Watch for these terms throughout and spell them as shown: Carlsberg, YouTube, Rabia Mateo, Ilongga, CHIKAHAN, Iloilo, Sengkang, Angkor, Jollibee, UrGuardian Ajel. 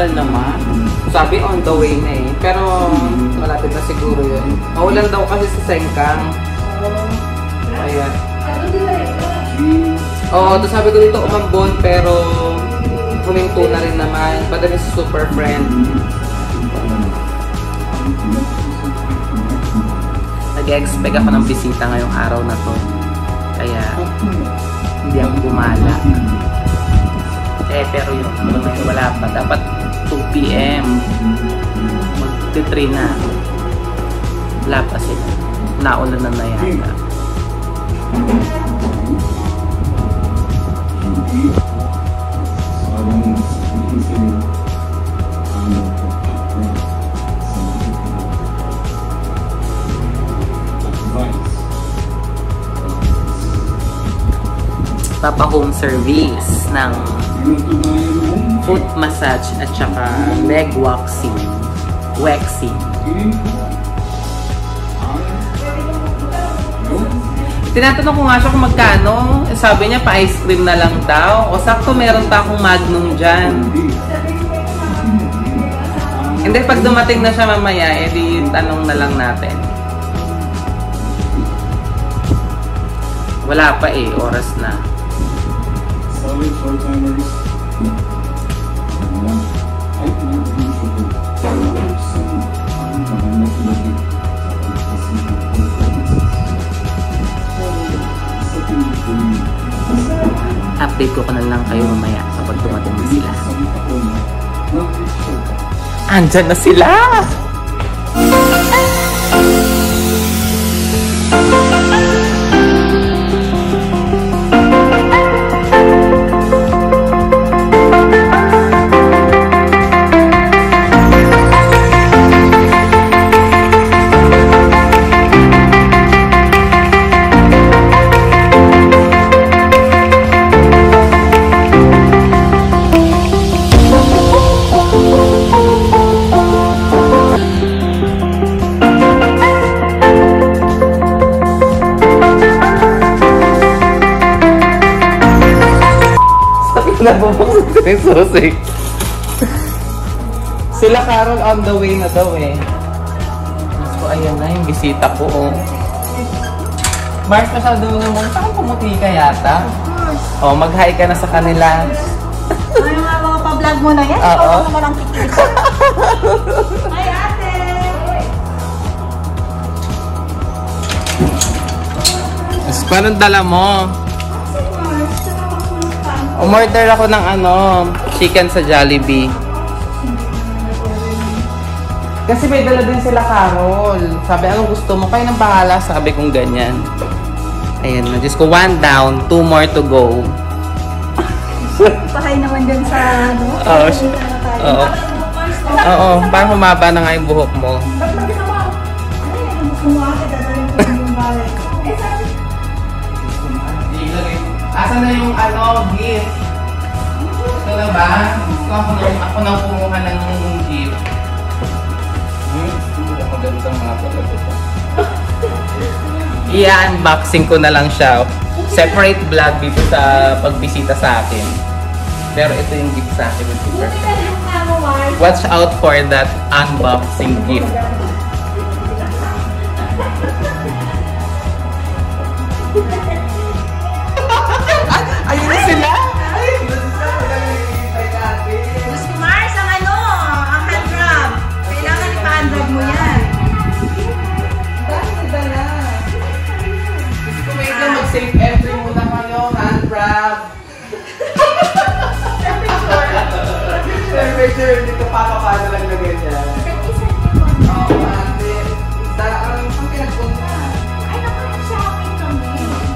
Ulan naman. Sabi on the way na eh. Pero malapit na siguro yun. Maulan daw kasi sa Sengkang. Ayan. Oo, to sabi ko dito umambon pero huminto na rin naman. Padami sa Super Friend. Nag-expect ako ng bisita ngayong araw na to. Kaya hindi ako gumala. Eh, pero yung wala pa. Dapat 2 PM. Mag-3 na. Wala pa sila. Naulan na yata. Papa home service ng foot massage at saka leg waxing. Tinatanong ko nga siya kung magkano. Sabi niya pa ice cream na lang daw. O sakto meron pa akong Magnum dyan. And then pag dumating na siya mamaya, edi tanong na lang natin. Wala pa eh, oras na. Update ko na lang kayo mamaya kapag dumating na sila. Andyan na sila! Susik. Sila Carol on the way na daw eh. So ayan na yung bisita ko oh. Mars, masyado naman. Saan pumuti ka yata? Oh, mag-hi ka na sa kanila. Ay, mga pa-vlog mo na yan. Ikaw na naman ang kikita. Ay, ate! Mas paano dala mo? Umorder ako ng ano, chicken sa Jollibee. Kasi may dala din sila Carol. Sabi, anong gusto mo? Kayo nang bahala. Sabi kong ganyan. Ayan na. Diyos ko, 1 down, 2 more to go. Pahay naman din sa ano. Oo. Oo. Oo. Parang humaba na nga yung buhok mo. Asan na yung ano, gift? Ito na ba? Gusto ako na kumuha ng gift. I-unboxing ko na lang siya. Separate vlog dito sa pagbisita sa akin. Pero ito yung gift sa akin. Watch out for that unboxing gift. Sir, dito papapano lang na ganyan. Oo, ate. Saan ang pinagpunta? Ay, nakapag-shopping kami.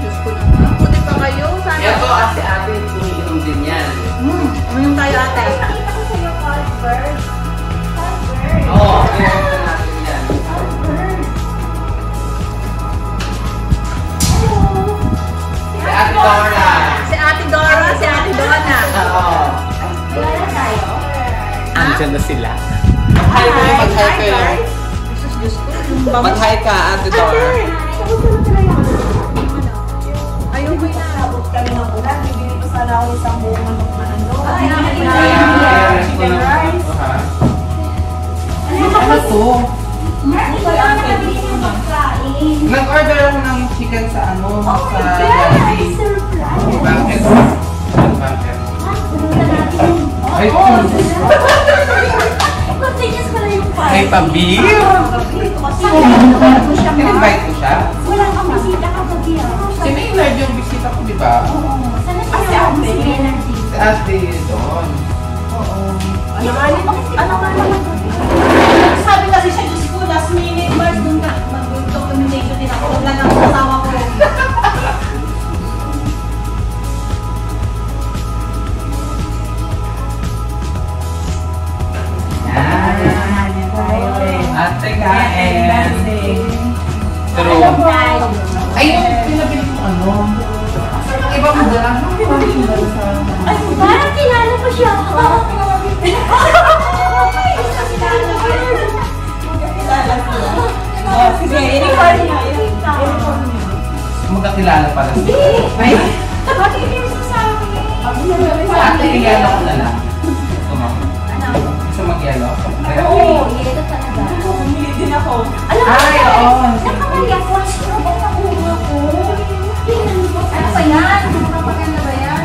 Diyos ko naman. Kunin pa kayo. Ito, ate, kumiinom din yan. Uminom tayo, ate. Nakita ko sa'yo, Carlsberg. Carlsberg. Oo, kaya ko natin yan. Carlsberg. Si Ate Dora. Si Ate Dora, si Ate Donna. Oo. Wala tayo. Andiyan na sila. Mag-hi ko yung mag-hi ko yun. Mag-hi ka, Ate Dor. Ayaw ko yung nakabot kami ng ulan. Bibili ko sana ako isang buong manok na ano. Ay, Ano to? Nag-order ako ng chicken sa ano, sa Jollibee. Bakit? Bakit? Ay, continuous pala yung party. Ay, pabil! Invite ko siya? Wala kang bisita kagabi. Si Maynard yung bisita ko, di ba? Si Ate. Si Ate doon. Oo. Ano ka naman? Sabi kasi siya, Diyos ko, last minute, Mars, doon ka. Mag-documentation din ako. Wala lang ang asawa ko. Ate kain. True. Ay, yung pinabili ko ano? Iba mo dala. Ay, parang kilala pa siya. Oo, sige, i-record niya. Magkakilala pala. Hindi. Ay, pag-ibig mo sa akin. Ate, i-yala ko na lang. Gusto mag-yala ako? Oo, i-yala talaga. Bumili din ako. Ay, oo. Nakamaliya ko. Ano ba nakuha ko? Ano ba yan? Nakapaganda ba yan?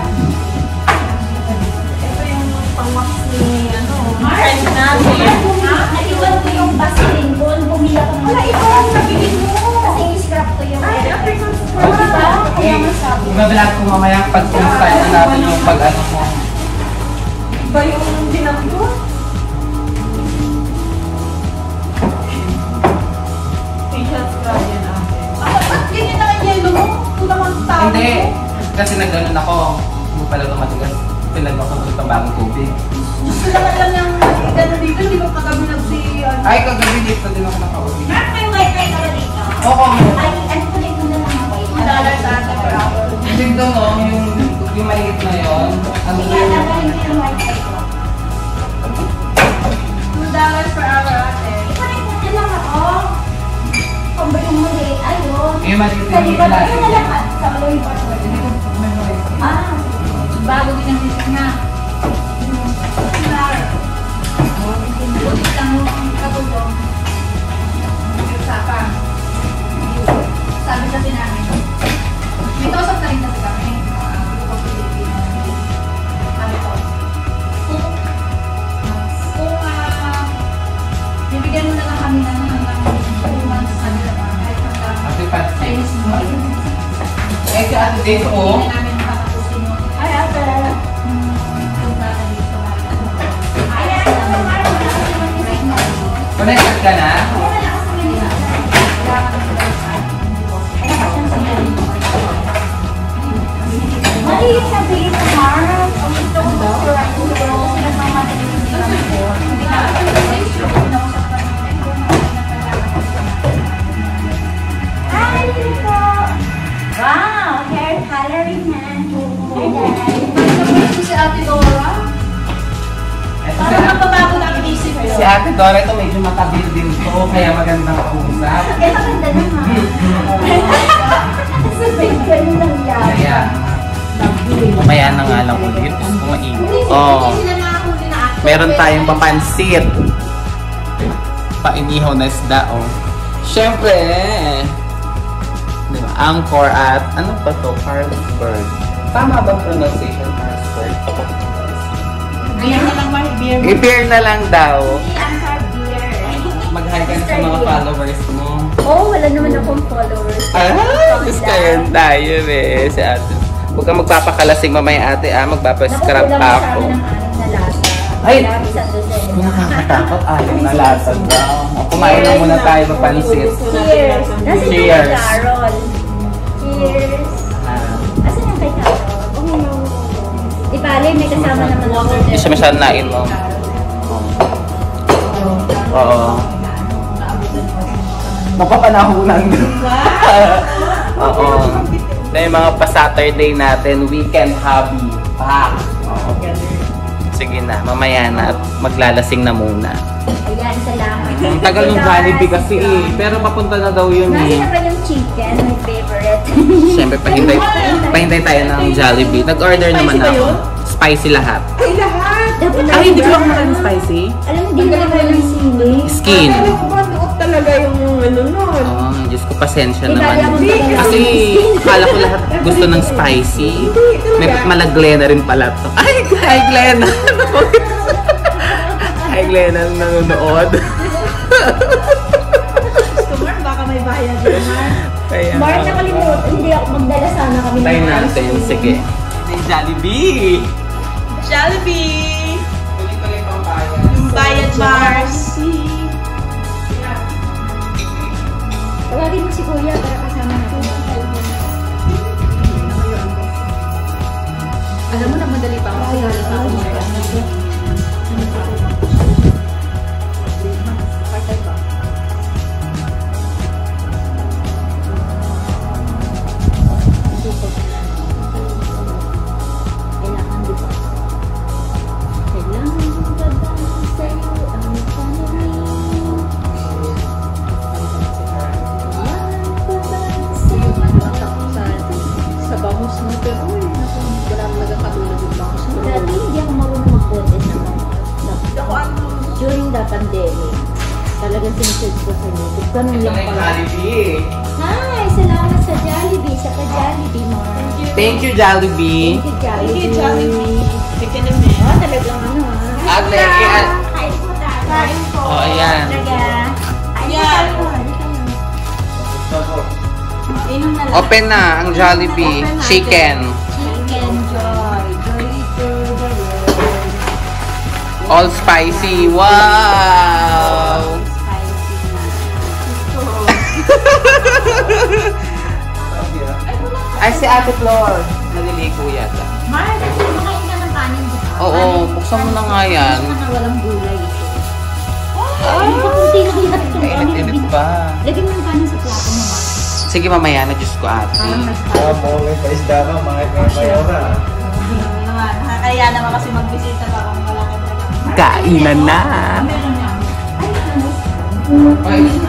Ito yung pang-wax ni ano. Friend natin. Naiwan ko yung basilin ko. Bumili ako. Wala, ito ang nabilin mo. Kasi i-scrap ko yung... Ay, after some support. Diba? Kaya masabi. Ibablog ko mamaya pag-install na natin yung pag-ano mo. Iba yung dinang ko? T-shirts ka yan natin. Ako, ba't ganyan na kanya yung lumo? Punta kang tao. Hindi. Kasi nag-anon ako. Hindi pala tumatigas. Pinag-anon sa bagong tubig. Diyos ko lang alam yung nag-anon dito. Di ba kagabi nag-si... Ay, kagabi dito din ako nakauli. Mark, may wifi ka ba dito? Oo. Ay, ano ko dito na lang ako? $1 sa akin per hour. Dito no, yung maliit na yun. Hindi ka nakalim ko yung wifi ko. $2 per hour ate. Ito rin po na lang ako. Pambayong muli, ayun. Sa liba na yun na lang at sa malo yung password. Ah, bago din ang nito na. Buti lang yung katulong. Nag-usapan. Sabi kasi namin. May tausap na rin kasi kami. Bigyan mo na lang kami ng hanggang 2 months sa nila pa. Kahit hanggang Chinese New Year. Eh, ka-ano din po? Hindi namin nakatapusin mo. Ay, ate! Punta na dito. Ay, ate! Parang wala kasi mag-invite mo. Connected ka na? Wala na kasi mag-invite mo. Wala ka mag-invite. Wala ka siyang sabihin. Mali yung sabihin mo, Mara. Ang gusto ko ba? Pero sila pang matalit yung sila ko. Hindi na ako mag-invite mo. Wow, hair coloring man. Ito si Ate Dora. Parang magbabago namin isip kayo. Si Ate Dora ito medyo matabil din ito, kaya magandang kausap. Eh, maganda naman. Sa big ganun lang yan. Kaya, mamaya na nga lang ulit. Gusto maingat. Oo. Meron tayong papansit. Painihaw na isda, oh. Siyempre, diba? Angkor at ano pa to? Carlsberg. Tama ba pronunciation? Carlsberg. Beer na lang ba? Beer na lang daw. Mag-hi ka na sa mga followers mo. Oo, wala naman akong followers. Ah, gusto kayo tayo eh. Si ate. Huwag kang magpapakalasing mamaya ate ah. Magpapascrap ako. Ay! Nakakatakot ayaw na lasag daw. Kumain na muna tayo papansit. Cheers! Nasaan yung kay Carol? Cheers! Asan yung kay Carol? Di pala, may kasama naman ako. Hindi siya masyadong nain mo. Oo. Napapanahunan doon. Oo. Na yung mga pa-Saturday natin, weekend hobby. Pack! Sige na, mamaya na at maglalasing na muna. Ayan, salamat. Ang tagal ng Jollibee kasi eh. Pero papunta na daw yun eh. Nasa pa yung chicken, my favorite. Siyempre, pahintay tayo ng Jollibee. Nag-order naman ako. spicy lahat. Ay, lahat! Ay, hindi ko lang makain spicy. Alam mo, hindi na makain sili. Skin. Alam ko ba, noot talaga yung ano nun. Oh, Diyos ko, pasensya naman. Kasi, akala ko lahat gusto ng spicy. May malaglena rin pala to. Ay, Glena! Ay, Glena nanonood. Kumar, baka may bayad yun, Mark, nakalimut. Hindi ako magdala sana kami. Tayo natin. Sige. Jollibee! Jollibee! Pwede pala yung pambayad. Yung bayad, Mars. Tawagin mo si Kuya para kasama natin. Alam mo na madali pa ako. Hi! Salamat sa Jollibee! Saka Jollibee, Mark. Thank you, Jollibee! Thank you, Jollibee! Thank you, Jollibee! Oh, talagang ano ah. At lagi at... Kain po tayo. Kain po. O, ayan. Ayan. Open na ang Jollibee. Chicken. Chicken joy. All spicy. Wow! Ay, si Ate Flor. Naliligo yata. Mara, makain ka ng kanin dito. Oo, buksan mo na nga yan. Buksan na walang gulay. Ay, paputi na lahat itong kanin. Edit pa. Lagyan mo ng kanin sa plato mo, ma. Sige, mamaya na. Diyos ko, Ate. May paisda ka, mga mayora. Nakakaya naman kasi mag-visita ka kung malaki na lang. Kainan na. Meron na. Ay, ano? Ay,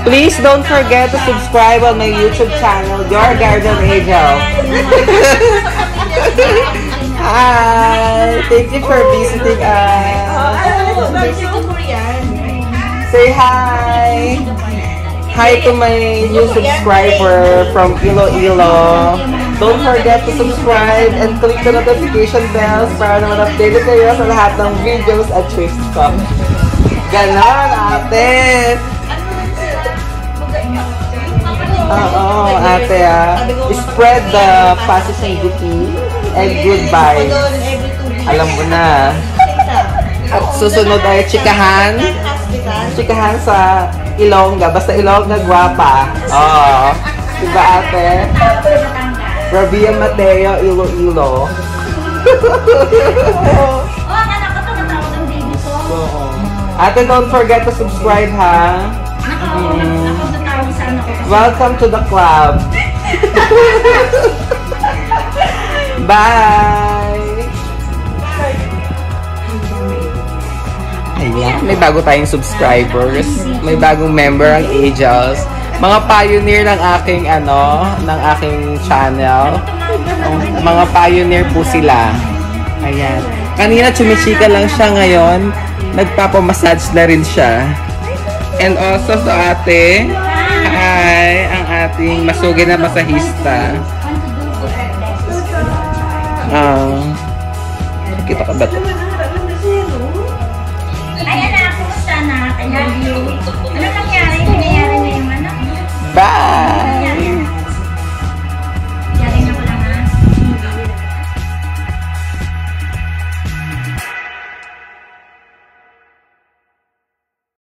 Please don't forget to subscribe on my YouTube channel, UrGuardian Ajel. Hi, thank you for visiting us. Say hi. Hi to my new subscriber from Iloilo. Don't forget to subscribe and click the notification bells para naman updated kayo sa lahat ng videos at trips ko. Ganon, ate. Oo, ate, spread the positivity and good vibes. Alam mo na. At susunod ay chikahan. Chikahan sa Ilongga. Basta Ilongga, guwapa. Oo. Diba, ate? Rabia Mateo, Iloilo. Ate, don't forget to subscribe, ha? Welcome to the club. Bye. Ayan, may bago tayong subscribers. May bagong member ang Ajels. Mga pioneer ng aking channel. Mga pioneer po sila. Ayan. Kanina chumichika lang siya, ngayon nagpapamassage na rin siya. And also sa ate, hi, ang ating masugid na masahista. Kita ka ba?